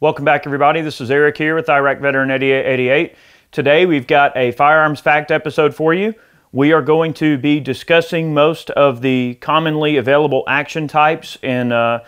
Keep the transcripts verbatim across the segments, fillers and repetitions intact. Welcome back, everybody. This is Eric here with Iraq Veteran eighty-eight eighty-eight. Today we've got a firearms fact episode for you. We are going to be discussing most of the commonly available action types in uh,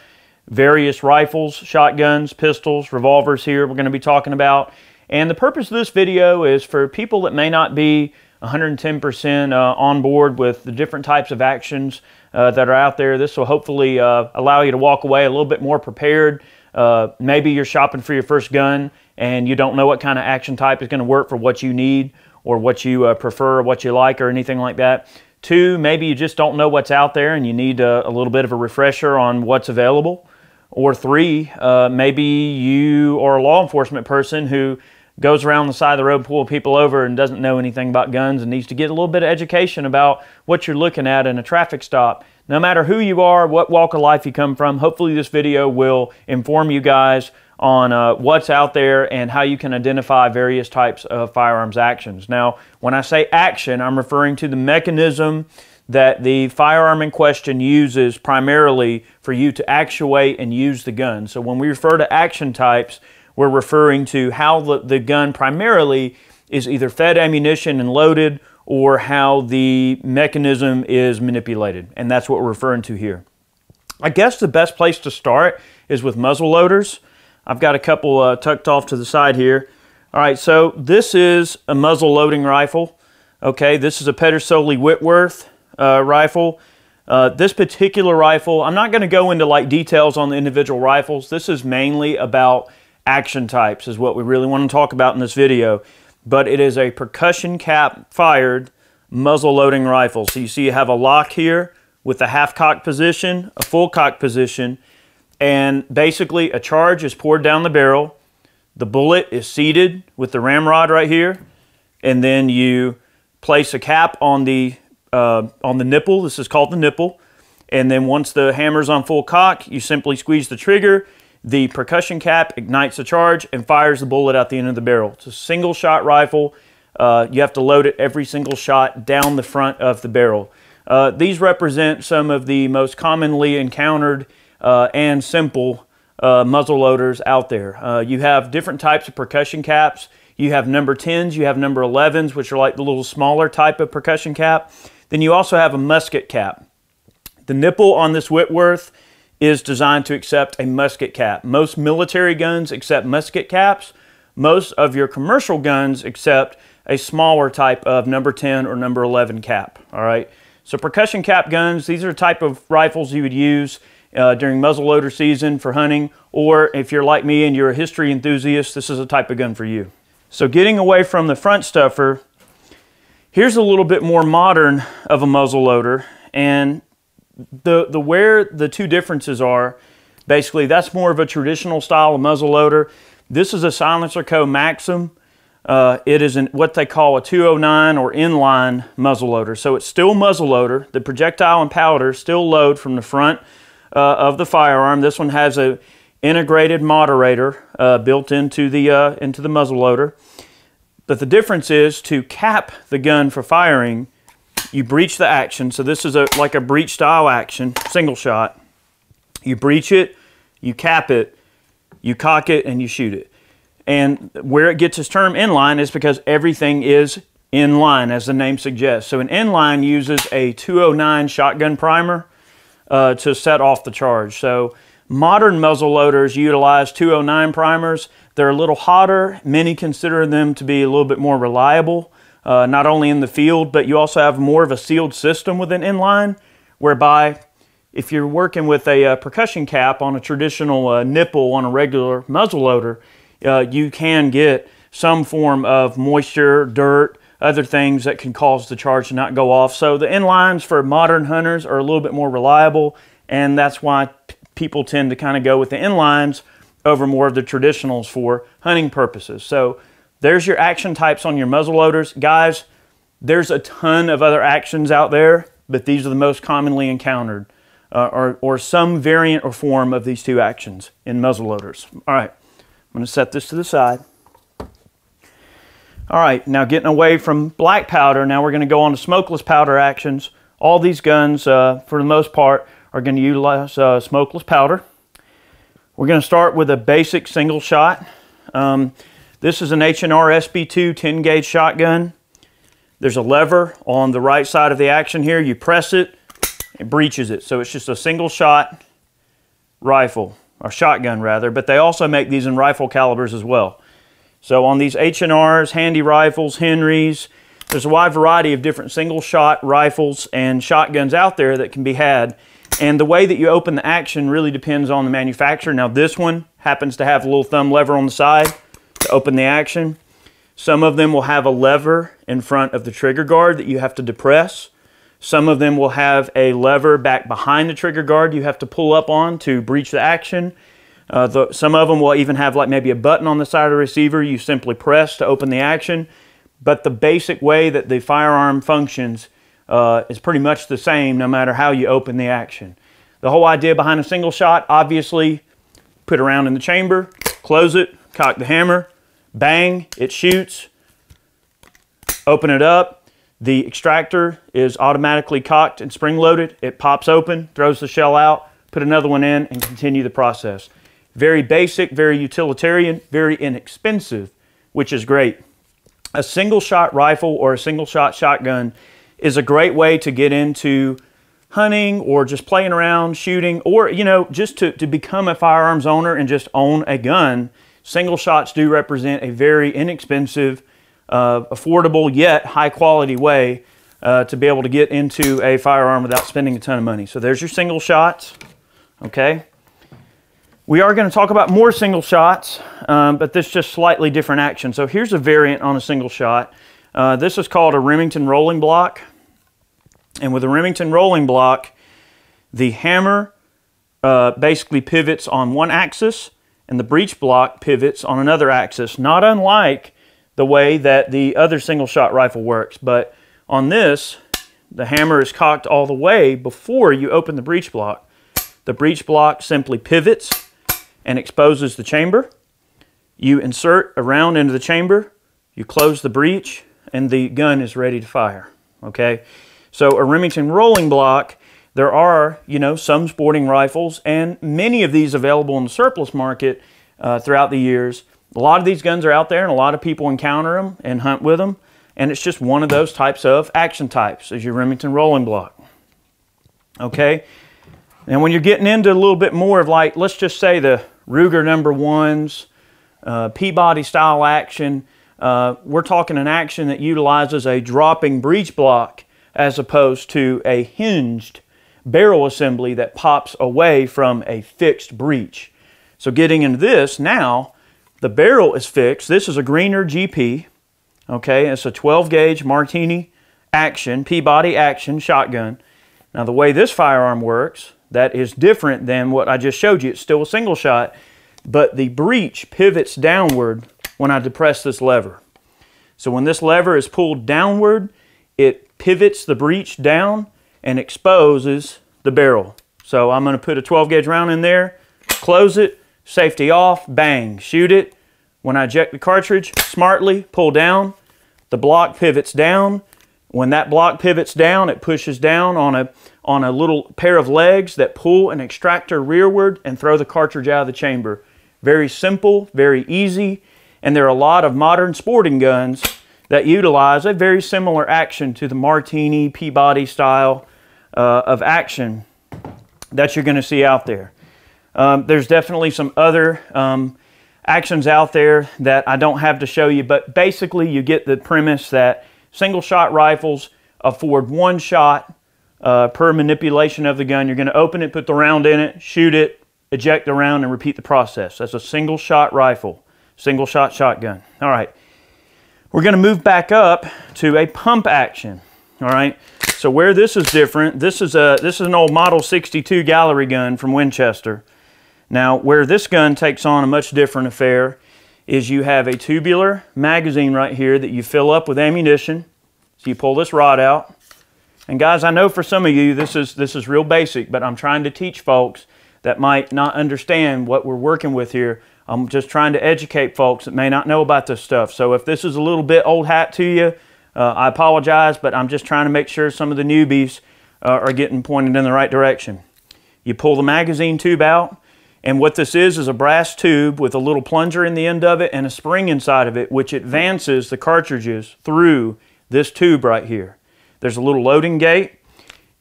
various rifles, shotguns, pistols, revolvers here we're going to be talking about. And the purpose of this video is for people that may not be one hundred ten percent uh, on board with the different types of actions uh, that are out there. This will hopefully uh, allow you to walk away a little bit more prepared. Uh, maybe you're shopping for your first gun and you don't know what kind of action type is going to work for what you need or what you uh, prefer, or what you like, or anything like that. Two, maybe you just don't know what's out there and you need uh, a little bit of a refresher on what's available. Or three, uh, maybe you are a law enforcement person who goes around the side of the road pulling people over and doesn't know anything about guns and needs to get a little bit of education about what you're looking at in a traffic stop. No matter who you are, what walk of life you come from, hopefully this video will inform you guys on uh, what's out there and how you can identify various types of firearms actions. Now, when I say action, I'm referring to the mechanism that the firearm in question uses primarily for you to actuate and use the gun. So when we refer to action types, we're referring to how the, the gun primarily is either fed ammunition and loaded, or how the mechanism is manipulated, and that's what we're referring to here. I guess the best place to start is with muzzle loaders. I've got a couple uh, tucked off to the side here. All right, so this is a muzzle loading rifle. Okay, this is a Pedersoli Whitworth uh, rifle. Uh, this particular rifle, I'm not gonna go into like details on the individual rifles. This is mainly about action types is what we really wanna talk about in this video. But it is a percussion cap fired muzzle loading rifle. So you see you have a lock here with a half cock position, a full cock position, and basically a charge is poured down the barrel. The bullet is seated with the ramrod right here, and then you place a cap on the, uh, on the nipple. This is called the nipple. And then once the hammer's on full cock, you simply squeeze the trigger. The percussion cap ignites the charge and fires the bullet out the end of the barrel. It's a single shot rifle. Uh, you have to load it every single shot down the front of the barrel. Uh, these represent some of the most commonly encountered uh, and simple uh, muzzle loaders out there. Uh, you have different types of percussion caps. You have number tens, you have number elevens, which are like the little smaller type of percussion cap. Then you also have a musket cap. The nipple on this Whitworth is designed to accept a musket cap. Most military guns accept musket caps. Most of your commercial guns accept a smaller type of number ten or number eleven cap, all right? So percussion cap guns, these are the type of rifles you would use uh, during muzzleloader season for hunting, or if you're like me and you're a history enthusiast, this is a type of gun for you. So getting away from the front stuffer, here's a little bit more modern of a muzzleloader, and The, the where the two differences are, basically that's more of a traditional style of muzzle loader. This is a Silencer Co. Maxim. Uh, it is an, what they call a two oh nine or inline muzzle loader. So it's still muzzle loader. The projectile and powder still load from the front uh, of the firearm. This one has a integrated moderator uh, built into the, uh, into the muzzle loader. But the difference is to cap the gun for firing, you breech the action. So this is a like a breech style action, single shot. You breech it, you cap it, you cock it, and you shoot it. And where it gets its term inline is because everything is inline, as the name suggests. So an inline uses a two oh nine shotgun primer uh, to set off the charge. So modern muzzle loaders utilize two oh nine primers. They're a little hotter. Many consider them to be a little bit more reliable. Uh, not only in the field, but you also have more of a sealed system with an inline, whereby if you're working with a uh, percussion cap on a traditional uh, nipple on a regular muzzle loader, uh, you can get some form of moisture, dirt, other things that can cause the charge to not go off. So the inlines for modern hunters are a little bit more reliable, and that's why people tend to kind of go with the inlines over more of the traditionals for hunting purposes. So there's your action types on your muzzle loaders. Guys, there's a ton of other actions out there, but these are the most commonly encountered uh, or, or some variant or form of these two actions in muzzle loaders. All right, I'm gonna set this to the side. All right, now getting away from black powder, now we're gonna go on to smokeless powder actions. All these guns, uh, for the most part, are gonna utilize uh, smokeless powder. We're going to start with a basic single shot. Um, this is an H and R S B two ten gauge shotgun. There's a lever on the right side of the action here. You press it, it breaches it. So it's just a single shot rifle, or shotgun rather, but they also make these in rifle calibers as well. So on these H and Rs, Handy Rifles, Henrys, there's a wide variety of different single shot rifles and shotguns out there that can be had. And the way that you open the action really depends on the manufacturer. Now this one happens to have a little thumb lever on the side to open the action. Some of them will have a lever in front of the trigger guard that you have to depress. Some of them will have a lever back behind the trigger guard you have to pull up on to breach the action. Uh, the, some of them will even have like maybe a button on the side of the receiver you simply press to open the action. But the basic way that the firearm functions uh, is pretty much the same no matter how you open the action. The whole idea behind a single shot, obviously, put a round in the chamber, close it, cock the hammer, bang, it shoots, open it up. The extractor is automatically cocked and spring-loaded. It pops open, throws the shell out, put another one in, and continue the process. Very basic, very utilitarian, very inexpensive, which is great. A single shot rifle or a single shot shotgun is a great way to get into hunting or just playing around, shooting, or, you know, just to, to become a firearms owner and just own a gun. Single shots do represent a very inexpensive, uh, affordable, yet high quality way uh, to be able to get into a firearm without spending a ton of money. So there's your single shots, okay? We are going to talk about more single shots, um, but this is just slightly different action. So here's a variant on a single shot. Uh, this is called a Remington Rolling Block. And with a Remington Rolling Block, the hammer uh, basically pivots on one axis and the breech block pivots on another axis, not unlike the way that the other single shot rifle works. But on this, the hammer is cocked all the way before you open the breech block. The breech block simply pivots and exposes the chamber. You insert a round into the chamber, you close the breech, and the gun is ready to fire, okay? So a Remington Rolling Block, there are, you know, some sporting rifles and many of these available in the surplus market uh, throughout the years. A lot of these guns are out there and a lot of people encounter them and hunt with them, and it's just one of those types of action types is your Remington Rolling Block, okay? And when you're getting into a little bit more of like, let's just say the Ruger number ones, uh, Peabody style action, uh, we're talking an action that utilizes a dropping breech block as opposed to a hinged barrel assembly that pops away from a fixed breech. So getting into this now, the barrel is fixed. This is a Greener G P, okay? It's a twelve gauge Martini action, Peabody action shotgun. Now the way this firearm works, that is different than what I just showed you. It's still a single shot, but the breech pivots downward when I depress this lever. So when this lever is pulled downward, it pivots the breech down and exposes the barrel. So I'm going to put a twelve gauge round in there, close it, safety off, bang, shoot it. When I eject the cartridge, smartly pull down, the block pivots down. When that block pivots down, it pushes down on a, on a little pair of legs that pull an extractor rearward and throw the cartridge out of the chamber. Very simple, very easy, and there are a lot of modern sporting guns that utilize a very similar action to the Martini, Peabody style uh, of action that you're going to see out there. Um, there's definitely some other um, actions out there that I don't have to show you, but basically you get the premise that single shot rifles afford one shot uh, per manipulation of the gun. You're going to open it, put the round in it, shoot it, eject the round, and repeat the process. That's a single shot rifle, single shot shotgun. All right, we're going to move back up to a pump action. All right, so where this is different, this is a this is an old Model sixty-two gallery gun from Winchester. Now, where this gun takes on a much different affair is you have a tubular magazine right here that you fill up with ammunition. So you pull this rod out. And guys, I know for some of you this is, this is real basic, but I'm trying to teach folks that might not understand what we're working with here. I'm just trying to educate folks that may not know about this stuff. So if this is a little bit old hat to you, uh, I apologize, but I'm just trying to make sure some of the newbies uh, are getting pointed in the right direction. You pull the magazine tube out, And what this is is a brass tube with a little plunger in the end of it and a spring inside of it, which advances the cartridges through this tube right here. There's a little loading gate.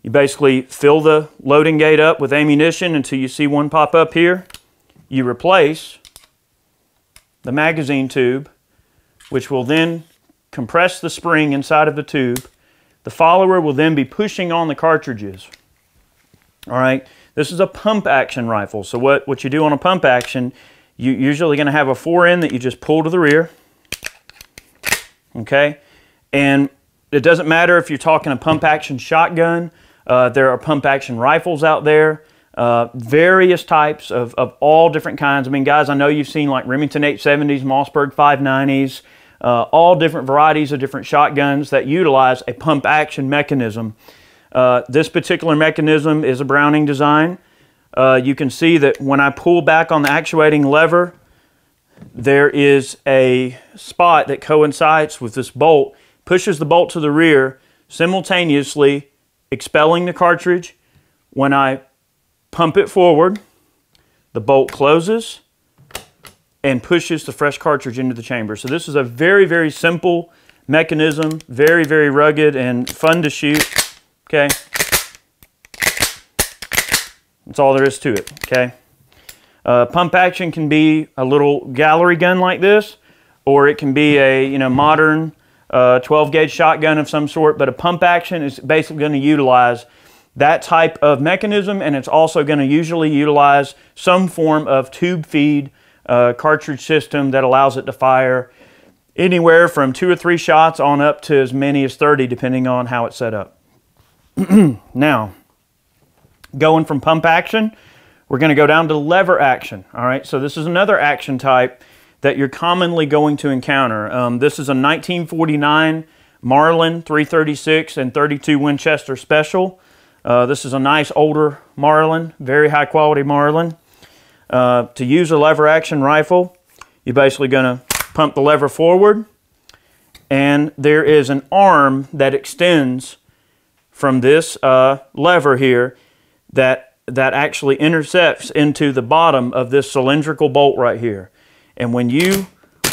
You basically fill the loading gate up with ammunition until you see one pop up here. You replace the magazine tube, which will then compress the spring inside of the tube. The follower will then be pushing on the cartridges. All right. This is a pump action rifle. So what, what you do on a pump action, you're usually going to have a four end that you just pull to the rear. Okay. And it doesn't matter if you're talking a pump action shotgun. Uh, there are pump action rifles out there. Uh, various types of, of all different kinds. I mean, guys, I know you've seen like Remington eight seventies, Mossberg five nineties, uh, all different varieties of different shotguns that utilize a pump action mechanism. Uh, this particular mechanism is a Browning design. Uh, you can see that when I pull back on the actuating lever, there is a spot that coincides with this bolt, pushes the bolt to the rear, simultaneously expelling the cartridge. When I pump it forward, the bolt closes and pushes the fresh cartridge into the chamber. So this is a very, very simple mechanism, very, very rugged and fun to shoot. Okay, that's all there is to it, okay? Uh, pump action can be a little gallery gun like this, or it can be a, you know, modern uh, twelve gauge shotgun of some sort, but a pump action is basically going to utilize that type of mechanism, and it's also going to usually utilize some form of tube feed uh, cartridge system that allows it to fire anywhere from two or three shots on up to as many as thirty, depending on how it's set up. Now, going from pump action, we're going to go down to lever action. All right, so this is another action type that you're commonly going to encounter. Um, this is a nineteen forty-nine Marlin three thirty-six and thirty-two Winchester special. Uh, this is a nice older Marlin, very high quality Marlin. Uh, to use a lever action rifle, you're basically going to pump the lever forward, and there is an arm that extends from this uh, lever here that, that actually intercepts into the bottom of this cylindrical bolt right here. And when you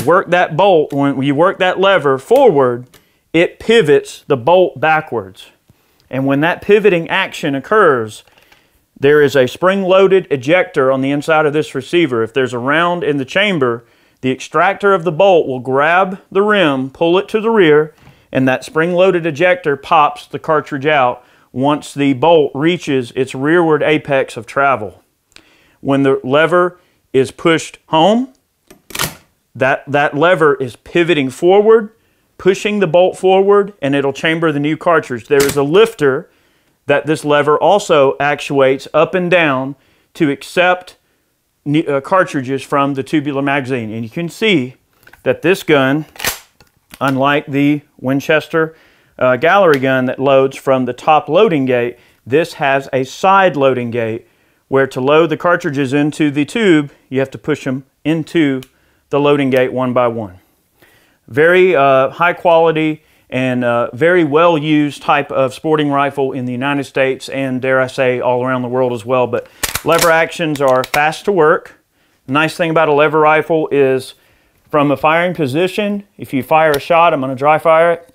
work that bolt, when you work that lever forward, it pivots the bolt backwards. And when that pivoting action occurs, there is a spring-loaded ejector on the inside of this receiver. If there's a round in the chamber, the extractor of the bolt will grab the rim, pull it to the rear, and that spring-loaded ejector pops the cartridge out once the bolt reaches its rearward apex of travel. When the lever is pushed home, that, that lever is pivoting forward, pushing the bolt forward, and it'll chamber the new cartridge. There is a lifter that this lever also actuates up and down to accept new, uh, cartridges from the tubular magazine. And you can see that this gun, unlike the Winchester uh, gallery gun that loads from the top loading gate, this has a side loading gate where to load the cartridges into the tube, you have to push them into the loading gate one by one. Very uh, high quality and uh, very well used type of sporting rifle in the United States and, dare I say, all around the world as well. But lever actions are fast to work. The nice thing about a lever rifle is, from a firing position, if you fire a shot, I'm going to dry fire it.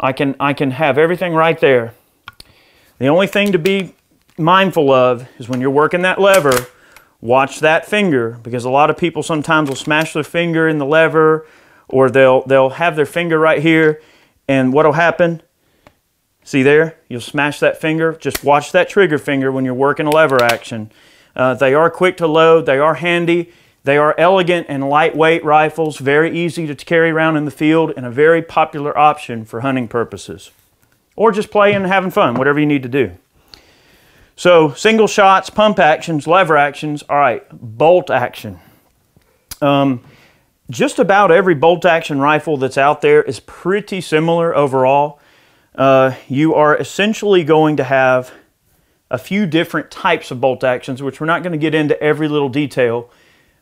I can, I can have everything right there. The only thing to be mindful of is when you're working that lever, watch that finger, because a lot of people sometimes will smash their finger in the lever, or they'll, they'll have their finger right here, and what'll happen? See there? You'll smash that finger. Just watch that trigger finger when you're working a lever action. Uh, they are quick to load. They are handy. They are elegant and lightweight rifles, very easy to carry around in the field, and a very popular option for hunting purposes. Or just playing and having fun, whatever you need to do. So, single shots, pump actions, lever actions, all right, bolt action. Um, just about every bolt action rifle that's out there is pretty similar overall. Uh, you are essentially going to have a few different types of bolt actions, which we're not going to get into every little detail.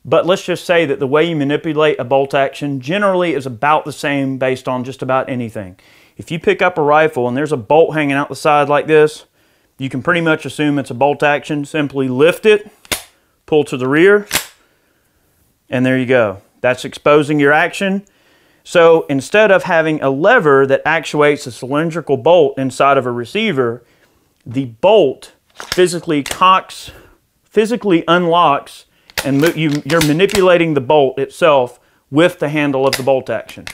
But let's just say that the way you manipulate a bolt action generally is about the same based on just about anything. If you pick up a rifle and there's a bolt hanging out the side like this, you can pretty much assume it's a bolt action. Simply lift it, pull to the rear, and there you go. That's exposing your action. So instead of having a lever that actuates a cylindrical bolt inside of a receiver, the bolt physically cocks, physically unlocks, and you, you're manipulating the bolt itself with the handle of the bolt action.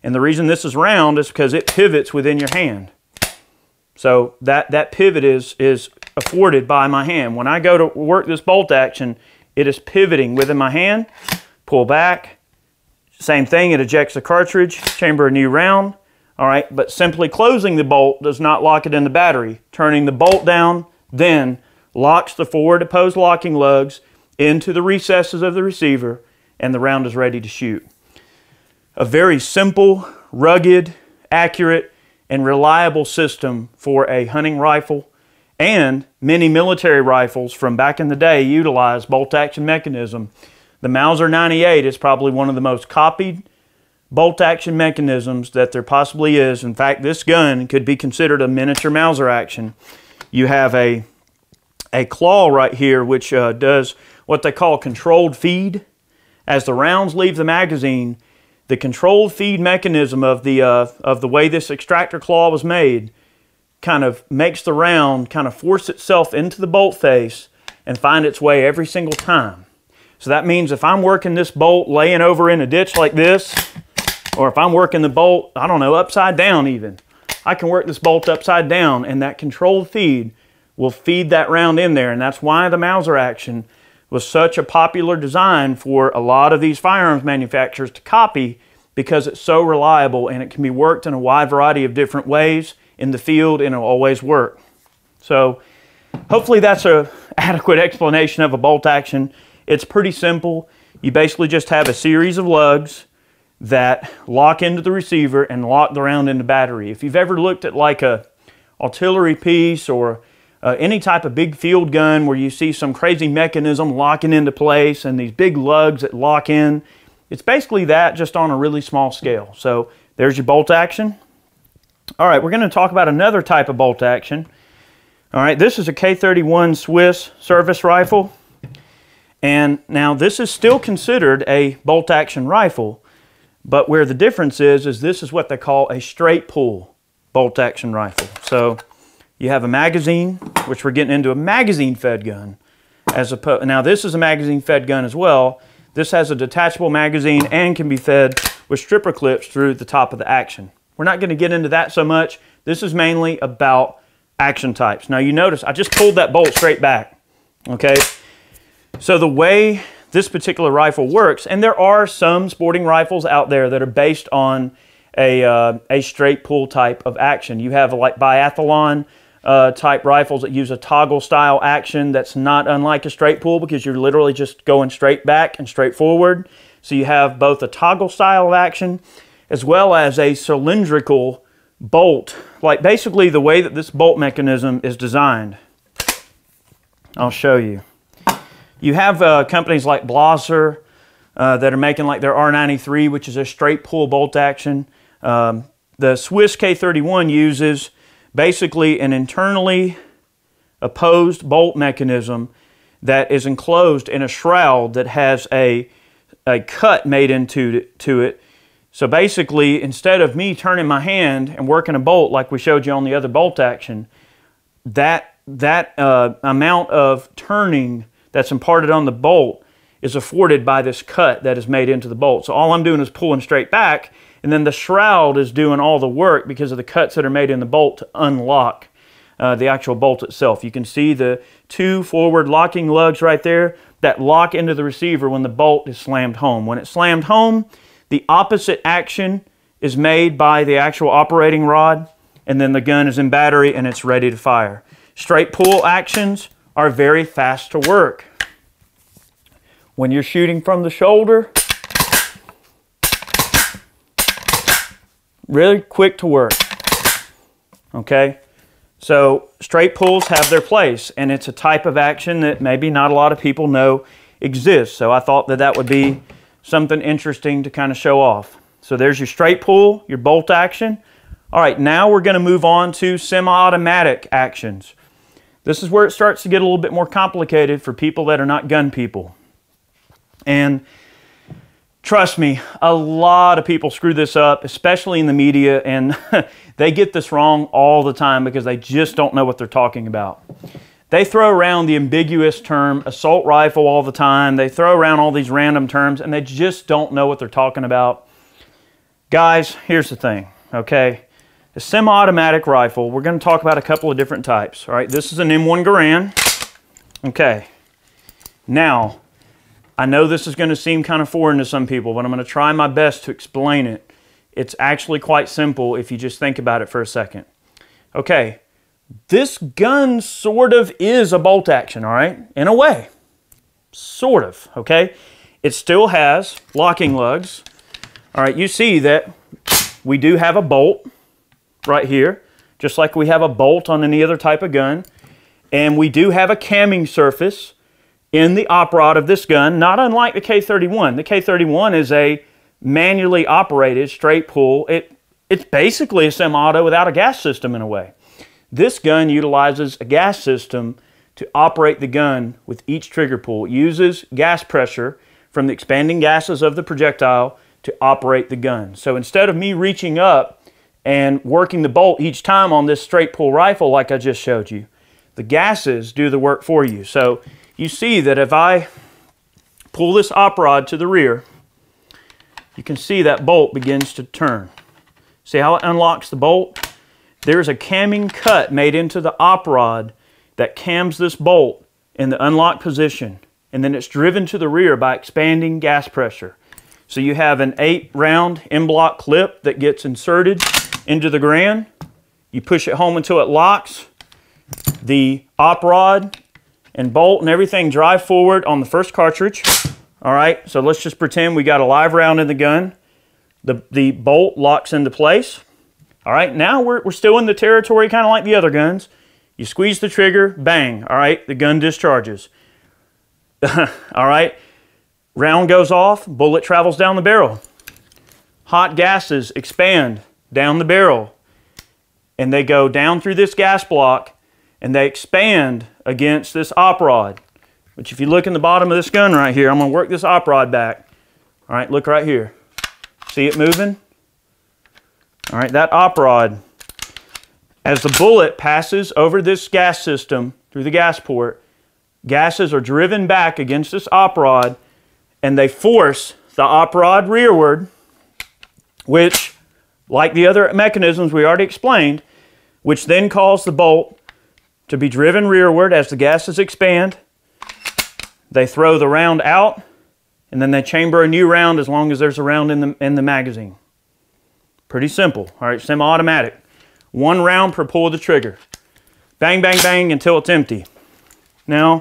And the reason this is round is because it pivots within your hand. So that, that pivot is, is afforded by my hand. When I go to work this bolt action, it is pivoting within my hand. Pull back, same thing, it ejects the cartridge, chamber a new round, all right, but simply closing the bolt does not lock it in the battery. Turning the bolt down then locks the forward opposed locking lugs into the recesses of the receiver, and the round is ready to shoot. A very simple, rugged, accurate, and reliable system for a hunting rifle, and many military rifles from back in the day utilize bolt action mechanism. The Mauser ninety-eight is probably one of the most copied bolt action mechanisms that there possibly is. In fact, this gun could be considered a miniature Mauser action. You have a, a claw right here which uh, does what they call controlled feed. As the rounds leave the magazine, the controlled feed mechanism of the, uh, of the way this extractor claw was made kind of makes the round kind of force itself into the bolt face and find its way every single time. So that means if I'm working this bolt laying over in a ditch like this, or if I'm working the bolt, I don't know, upside down even, I can work this bolt upside down and that controlled feed will feed that round in there. And that's why the Mauser action was such a popular design for a lot of these firearms manufacturers to copy, because it's so reliable and it can be worked in a wide variety of different ways in the field and it'll always work. So hopefully that's an adequate explanation of a bolt action. It's pretty simple. You basically just have a series of lugs that lock into the receiver and lock the round into battery. If you've ever looked at like a artillery piece or uh, any type of big field gun where you see some crazy mechanism locking into place and these big lugs that lock in, it's basically that, just on a really small scale. So there's your bolt action. All right, we're gonna talk about another type of bolt action. All right, this is a K thirty-one Swiss service rifle. And now this is still considered a bolt action rifle, but where the difference is, is this is what they call a straight pull bolt action rifle. So you have a magazine, which we're getting into a magazine fed gun. As opposed, now this is a magazine fed gun as well. This has a detachable magazine and can be fed with stripper clips through the top of the action. We're not going to get into that so much. This is mainly about action types. Now you notice I just pulled that bolt straight back, okay? So the way this particular rifle works, and there are some sporting rifles out there that are based on a, uh, a straight pull type of action. You have like biathlon uh, type rifles that use a toggle style action that's not unlike a straight pull, because you're literally just going straight back and straight forward. So you have both a toggle style of action as well as a cylindrical bolt, like basically the way that this bolt mechanism is designed. I'll show you. You have uh, companies like Blaser uh, that are making like their R ninety-three, which is a straight pull bolt action. Um, the Swiss K thirty-one uses basically an internally opposed bolt mechanism that is enclosed in a shroud that has a, a cut made into to it. So basically, instead of me turning my hand and working a bolt like we showed you on the other bolt action, that, that uh, amount of turning that's imparted on the bolt is afforded by this cut that is made into the bolt. So all I'm doing is pulling straight back, and then the shroud is doing all the work because of the cuts that are made in the bolt to unlock uh, the actual bolt itself. You can see the two forward locking lugs right there that lock into the receiver when the bolt is slammed home. When it's slammed home, the opposite action is made by the actual operating rod, and then the gun is in battery and it's ready to fire. Straight pull actions are very fast to work. When you're shooting from the shoulder, really quick to work, okay? So straight pulls have their place, and it's a type of action that maybe not a lot of people know exists. So I thought that that would be something interesting to kind of show off. So there's your straight pull, your bolt action. All right, now we're gonna move on to semi-automatic actions. This is where it starts to get a little bit more complicated for people that are not gun people. And trust me, a lot of people screw this up, especially in the media, and they get this wrong all the time because they just don't know what they're talking about. They throw around the ambiguous term assault rifle all the time. They throw around all these random terms, and they just don't know what they're talking about. Guys, here's the thing, okay? A semi-automatic rifle, we're going to talk about a couple of different types, all right? This is an M one Garand. Okay. Now, I know this is going to seem kind of foreign to some people, but I'm going to try my best to explain it. It's actually quite simple if you just think about it for a second. Okay. This gun sort of is a bolt action, all right? In a way. Sort of, okay? It still has locking lugs. All right, you see that we do have a bolt right here, just like we have a bolt on any other type of gun. And we do have a camming surface in the op rod of this gun, not unlike the K thirty-one. The K thirty-one is a manually operated straight pull. It, it's basically a semi-auto without a gas system in a way. This gun utilizes a gas system to operate the gun with each trigger pull. It uses gas pressure from the expanding gases of the projectile to operate the gun. So instead of me reaching up and working the bolt each time on this straight pull rifle like I just showed you, the gases do the work for you. So you see that if I pull this op rod to the rear, you can see that bolt begins to turn. See how it unlocks the bolt? There's a camming cut made into the op rod that cams this bolt in the unlocked position, and then it's driven to the rear by expanding gas pressure. So you have an eight round M-block clip that gets inserted into the Garand. You push it home until it locks. The op rod and bolt and everything drive forward on the first cartridge. All right, so let's just pretend we got a live round in the gun. The, the bolt locks into place. All right, now we're, we're still in the territory, kind of like the other guns. You squeeze the trigger, bang, all right, the gun discharges. All right, round goes off, bullet travels down the barrel. Hot gases expand down the barrel, and they go down through this gas block, and they expand against this op rod, which if you look in the bottom of this gun right here, I'm going to work this op rod back. All right, look right here. See it moving? All right, that op rod, as the bullet passes over this gas system through the gas port, gases are driven back against this op rod, and they force the op rod rearward, which, like the other mechanisms we already explained, which then causes the bolt to be driven rearward as the gases expand. They throw the round out, and then they chamber a new round as long as there's a round in the, in the magazine. Pretty simple, all right, semi-automatic. One round per pull of the trigger. Bang, bang, bang until it's empty. Now,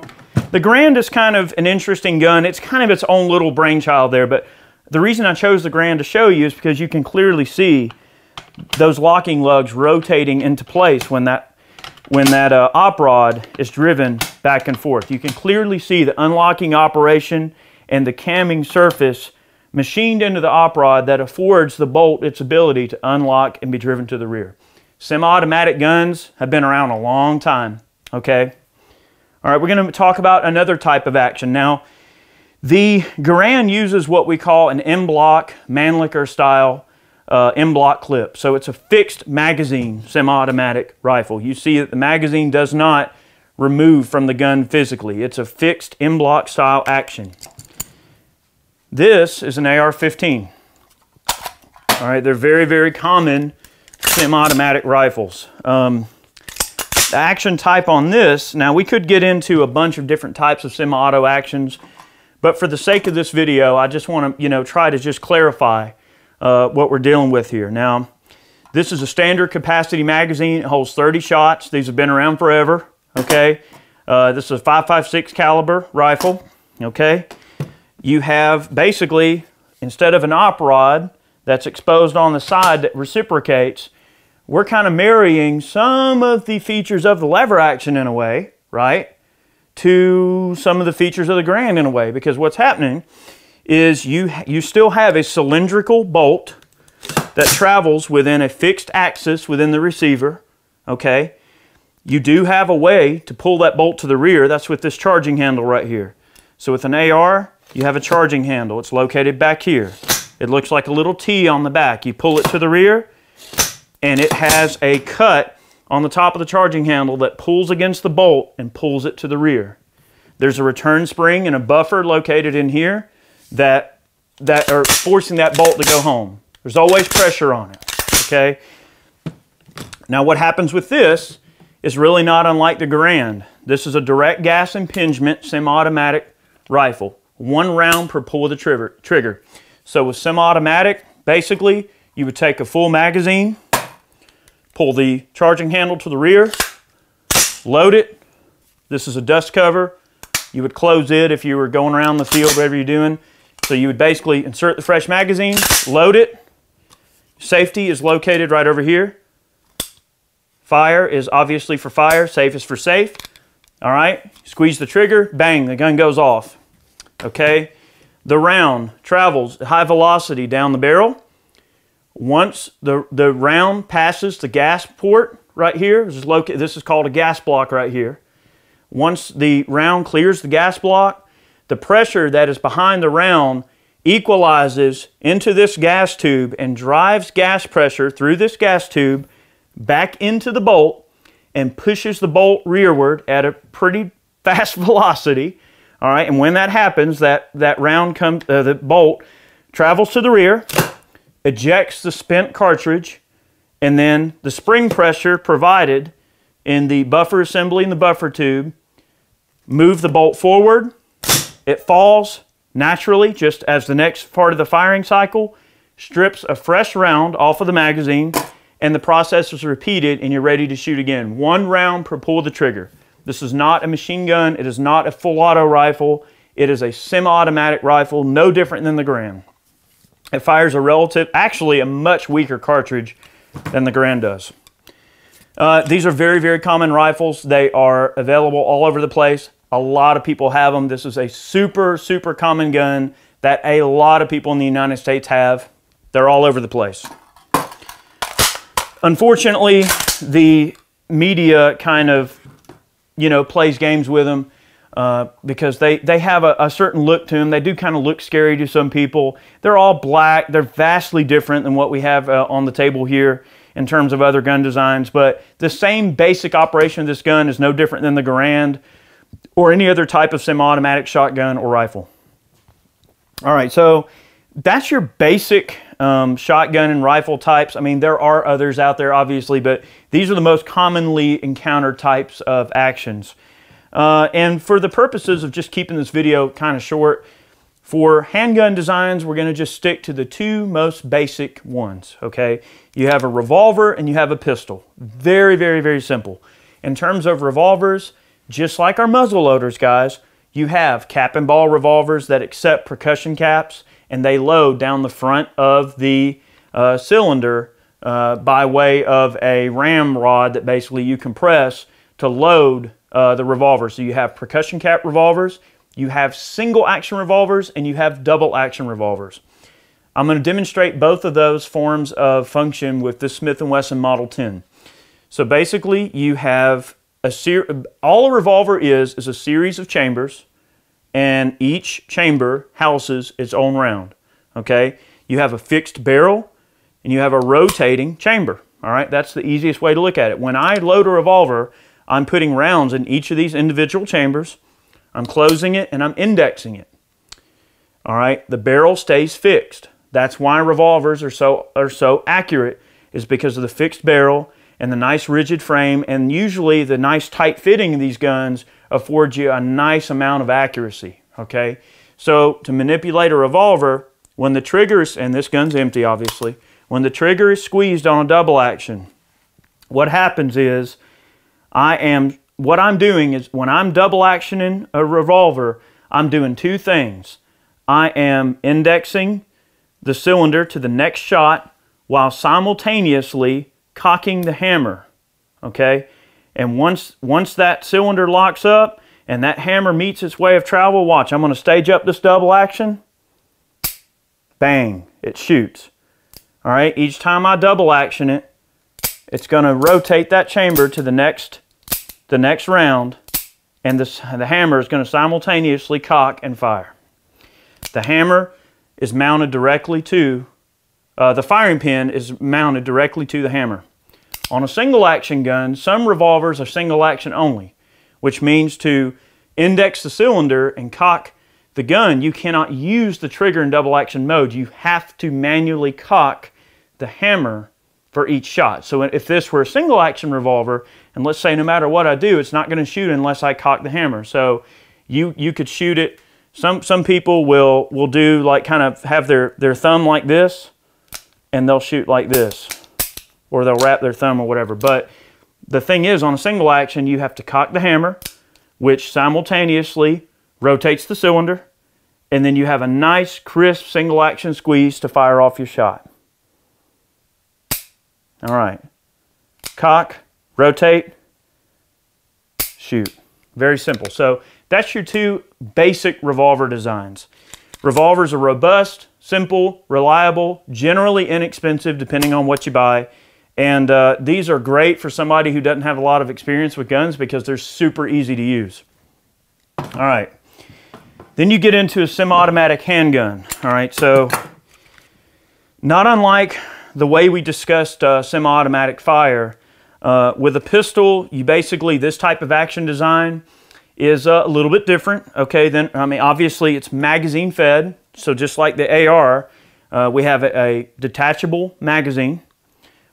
the Garand is kind of an interesting gun. It's kind of its own little brainchild there, but the reason I chose the Garand to show you is because you can clearly see those locking lugs rotating into place when that, when that uh, op rod is driven back and forth. You can clearly see the unlocking operation and the camming surface machined into the op rod that affords the bolt its ability to unlock and be driven to the rear. Semi-automatic guns have been around a long time, okay? All right, we're going to talk about another type of action. Now, the Garand uses what we call an M-block, Mannlicher style uh, M-block clip. So it's a fixed magazine semi-automatic rifle. You see that the magazine does not remove from the gun physically. It's a fixed M-block style action. This is an A R fifteen. All right, they're very, very common semi-automatic rifles. Um, the action type on this, now we could get into a bunch of different types of semi-auto actions, but for the sake of this video, I just want to, you know, try to just clarify uh, what we're dealing with here. Now, this is a standard capacity magazine. It holds thirty shots. These have been around forever, okay? Uh, this is a five five six caliber rifle, okay? You have basically, instead of an op rod that's exposed on the side that reciprocates, we're kind of marrying some of the features of the lever action in a way, right, to some of the features of the Garand in a way, because what's happening is you, you still have a cylindrical bolt that travels within a fixed axis within the receiver, okay? You do have a way to pull that bolt to the rear. That's with this charging handle right here. So with an A R, you have a charging handle. It's located back here. It looks like a little T on the back. You pull it to the rear, and it has a cut on the top of the charging handle that pulls against the bolt and pulls it to the rear. There's a return spring and a buffer located in here that, that are forcing that bolt to go home. There's always pressure on it, okay? Now what happens with this is really not unlike the Garand. This is a direct gas impingement semi-automatic rifle. One round per pull of the trigger. So with semi-automatic, basically, you would take a full magazine, pull the charging handle to the rear, load it. This is a dust cover. You would close it if you were going around the field, whatever you're doing. So you would basically insert the fresh magazine, load it. Safety is located right over here. Fire is obviously for fire, safe is for safe. All right, squeeze the trigger, bang, the gun goes off. Okay, the round travels at high velocity down the barrel. Once the, the round passes the gas port right here, this is, located, this is called a gas block right here. Once the round clears the gas block, the pressure that is behind the round equalizes into this gas tube and drives gas pressure through this gas tube back into the bolt and pushes the bolt rearward at a pretty fast velocity. All right, and when that happens, that, that round comes, uh, the bolt travels to the rear, ejects the spent cartridge, and then the spring pressure provided in the buffer assembly in the buffer tube move the bolt forward. It falls naturally just as the next part of the firing cycle, strips a fresh round off of the magazine, and the process is repeated, and you're ready to shoot again. One round per pull of the trigger. This is not a machine gun. It is not a full auto rifle. It is a semi-automatic rifle, no different than the Garand. It fires a relative, actually a much weaker cartridge than the Garand does. Uh, these are very, very common rifles. They are available all over the place. A lot of people have them. This is a super, super common gun that a lot of people in the United States have. They're all over the place. Unfortunately, the media kind of, you know, plays games with them uh, because they, they have a, a certain look to them. They do kind of look scary to some people. They're all black. They're vastly different than what we have uh, on the table here in terms of other gun designs. But the same basic operation of this gun is no different than the Garand or any other type of semi-automatic shotgun or rifle. All right, so that's your basic Um, shotgun and rifle types. I mean, there are others out there, obviously, but these are the most commonly encountered types of actions. Uh, and for the purposes of just keeping this video kind of short, for handgun designs, we're going to just stick to the two most basic ones, okay? You have a revolver and you have a pistol. Very, very, very simple. In terms of revolvers, just like our muzzle loaders, guys, you have cap and ball revolvers that accept percussion caps, and they load down the front of the uh, cylinder uh, by way of a ramrod that basically you compress to load uh, the revolver. So you have percussion cap revolvers, you have single action revolvers, and you have double action revolvers. I'm going to demonstrate both of those forms of function with this Smith and Wesson Model ten. So basically you have a ser- all a revolver is is a series of chambers, and each chamber houses its own round, okay? You have a fixed barrel, and you have a rotating chamber, all right? That's the easiest way to look at it. When I load a revolver, I'm putting rounds in each of these individual chambers. I'm closing it, and I'm indexing it, all right? The barrel stays fixed. That's why revolvers are so, are so accurate, is because of the fixed barrel and the nice rigid frame, and usually the nice tight fitting of these guns affords you a nice amount of accuracy, okay? So to manipulate a revolver, when the trigger is, and this gun's empty obviously, when the trigger is squeezed on a double action, what happens is, I am, what I'm doing is, when I'm double actioning a revolver, I'm doing two things. I am indexing the cylinder to the next shot while simultaneously cocking the hammer, okay? And once, once that cylinder locks up and that hammer meets its way of travel, watch, I'm going to stage up this double action. Bang, it shoots. All right, each time I double action it, it's going to rotate that chamber to the next the next round, and this, the hammer is going to simultaneously cock and fire. The hammer is mounted directly to, uh, the firing pin is mounted directly to the hammer. On a single action gun, some revolvers are single action only, which means to index the cylinder and cock the gun, you cannot use the trigger in double action mode. You have to manually cock the hammer for each shot. So if this were a single action revolver, and let's say no matter what I do, it's not going to shoot unless I cock the hammer. So you, you could shoot it. Some, some people will, will do like kind of have their, their thumb like this, and they'll shoot like this, or they'll wrap their thumb or whatever. But the thing is, on a single action, you have to cock the hammer, which simultaneously rotates the cylinder, and then you have a nice, crisp, single action squeeze to fire off your shot. All right. Cock, rotate, shoot. Very simple. So that's your two basic revolver designs. Revolvers are robust, simple, reliable, generally inexpensive depending on what you buy. And uh, these are great for somebody who doesn't have a lot of experience with guns because they're super easy to use. All right. Then you get into a semi-automatic handgun. All right, so not unlike the way we discussed uh, semi-automatic fire, uh, with a pistol, you basically, this type of action design is uh, a little bit different. Okay, then, I mean, obviously it's magazine fed. So just like the A R, uh, we have a, a detachable magazine,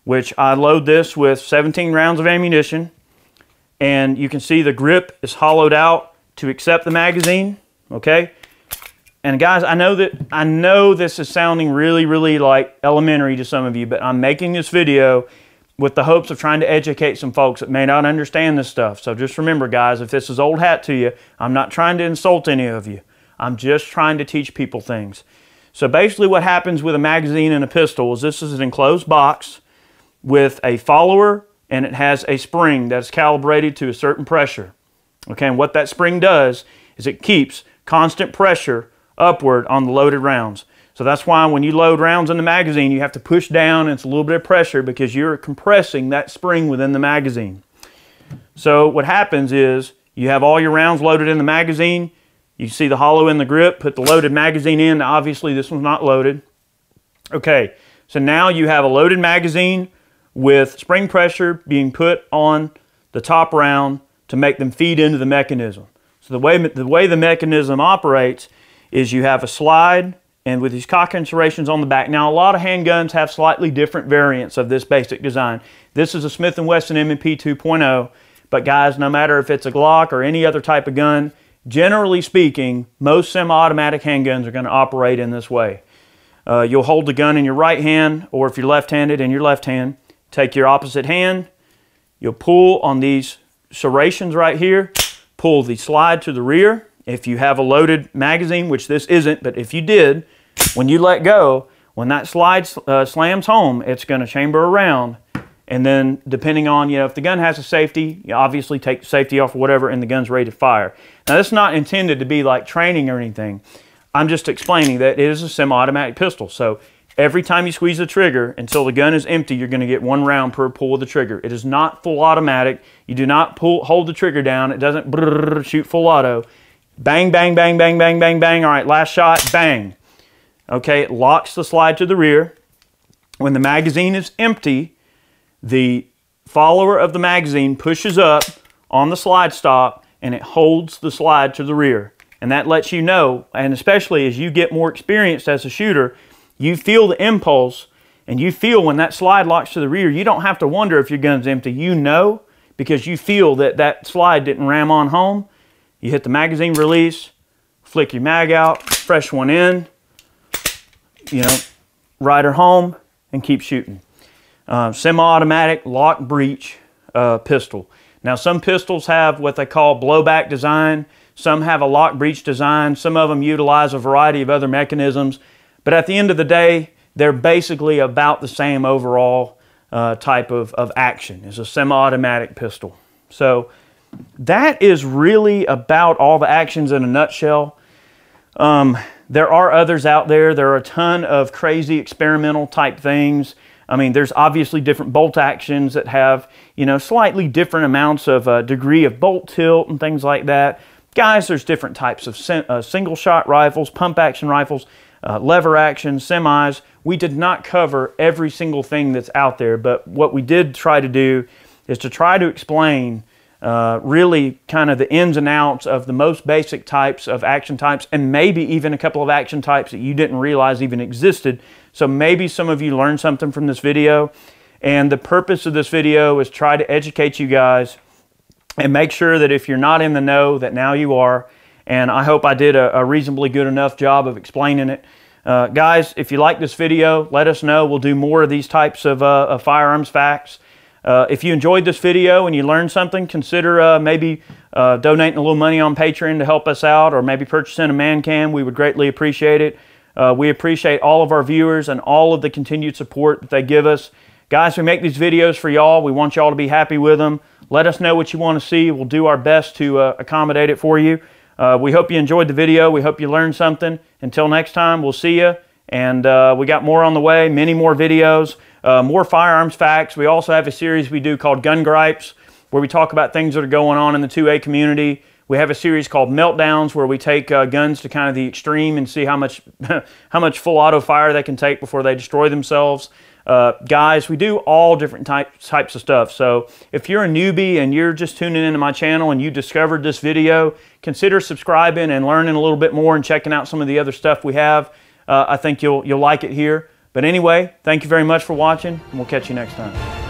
which I load this with seventeen rounds of ammunition. And you can see the grip is hollowed out to accept the magazine. Okay, and guys, I know that I know this is sounding really, really like elementary to some of you, but I'm making this video with the hopes of trying to educate some folks that may not understand this stuff. So just remember, guys, if this is old hat to you, I'm not trying to insult any of you. I'm just trying to teach people things. So basically what happens with a magazine and a pistol is this is an enclosed box with a follower, and it has a spring that's calibrated to a certain pressure. Okay, and what that spring does is it keeps constant pressure upward on the loaded rounds. So that's why when you load rounds in the magazine, you have to push down, and it's a little bit of pressure because you're compressing that spring within the magazine. So what happens is you have all your rounds loaded in the magazine. You see the hollow in the grip, put the loaded magazine in. Now, obviously this one's not loaded. Okay, so now you have a loaded magazine with spring pressure being put on the top round to make them feed into the mechanism. So the way, the way the mechanism operates is you have a slide, and with these cock inserations on the back. Now, a lot of handguns have slightly different variants of this basic design. This is a Smith and Wesson M and P two point oh, but guys, no matter if it's a Glock or any other type of gun, generally speaking, most semi-automatic handguns are going to operate in this way. Uh, you'll hold the gun in your right hand, or if you're left-handed, in your left hand. Take your opposite hand, you'll pull on these serrations right here, pull the slide to the rear. If you have a loaded magazine, which this isn't, but if you did, when you let go, when that slide uh, slams home, it's going to chamber around. And then depending on, you know, if the gun has a safety, you obviously take the safety off or whatever, and the gun's ready to fire. Now, that's not intended to be like training or anything. I'm just explaining that it is a semi-automatic pistol. So every time you squeeze the trigger until the gun is empty, you're going to get one round per pull of the trigger. It is not full automatic. You do not pull, hold the trigger down. It doesn't brrr, shoot full auto. Bang, bang, bang, bang, bang, bang, bang. All right, last shot, bang. Okay, it locks the slide to the rear. When the magazine is empty, the follower of the magazine pushes up on the slide stop, and it holds the slide to the rear. And that lets you know, and especially as you get more experienced as a shooter, you feel the impulse, and you feel when that slide locks to the rear, you don't have to wonder if your gun's empty. You know, because you feel that that slide didn't ram on home. You hit the magazine release, flick your mag out, fresh one in, you know, ride her home, and keep shooting. Uh, semi-automatic lock breech uh, pistol. Now, some pistols have what they call blowback design. Some have a lock breech design. Some of them utilize a variety of other mechanisms. But at the end of the day, they're basically about the same overall uh, type of, of action. It's a semi-automatic pistol. So that is really about all the actions in a nutshell. Um, there are others out there. There are a ton of crazy experimental type things. I mean, there's obviously different bolt actions that have, you know, slightly different amounts of uh, degree of bolt tilt and things like that. Guys, there's different types of uh, single-shot rifles, pump-action rifles, uh, lever-action, semis. We did not cover every single thing that's out there, but what we did try to do is to try to explain uh, really kind of the ins and outs of the most basic types of action types, and maybe even a couple of action types that you didn't realize even existed. So maybe some of you learned something from this video, and the purpose of this video is try to educate you guys and make sure that if you're not in the know, that now you are. And I hope I did a, a reasonably good enough job of explaining it. Uh, guys, if you like this video, let us know. We'll do more of these types of, uh, of firearms facts. Uh, if you enjoyed this video and you learned something, consider uh, maybe uh, donating a little money on Patreon to help us out, or maybe purchasing a man cam. We would greatly appreciate it. Uh, we appreciate all of our viewers and all of the continued support that they give us. Guys, we make these videos for y'all. We want y'all to be happy with them. Let us know what you want to see. We'll do our best to uh, accommodate it for you. Uh, we hope you enjoyed the video. We hope you learned something. Until next time, we'll see you. And uh, we got more on the way, many more videos, uh, more firearms facts. We also have a series we do called Gun Gripes, where we talk about things that are going on in the two A community. We have a series called Meltdowns, where we take uh, guns to kind of the extreme and see how much, how much full auto fire they can take before they destroy themselves. Uh, guys, we do all different types, types of stuff. So if you're a newbie and you're just tuning into my channel and you discovered this video, consider subscribing and learning a little bit more and checking out some of the other stuff we have. Uh, I think you'll, you'll like it here. But anyway, thank you very much for watching, and we'll catch you next time.